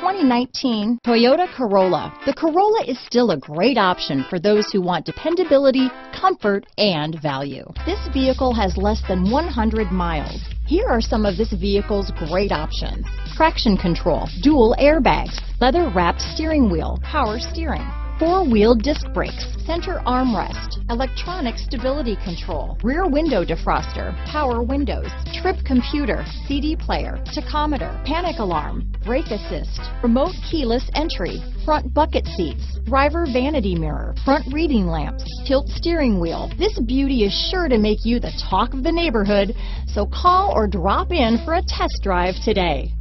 2019 Toyota Corolla. The Corolla is still a great option for those who want dependability, comfort, and value. This vehicle has less than 100 miles. Here are some of this vehicle's great options: traction control, dual airbags, leather-wrapped steering wheel, power steering, four-wheel disc brakes, center armrest, electronic stability control, rear window defroster, power windows, trip computer, CD player, tachometer, panic alarm, brake assist, remote keyless entry, front bucket seats, driver vanity mirror, front reading lamps, tilt steering wheel. This beauty is sure to make you the talk of the neighborhood, so call or drop in for a test drive today.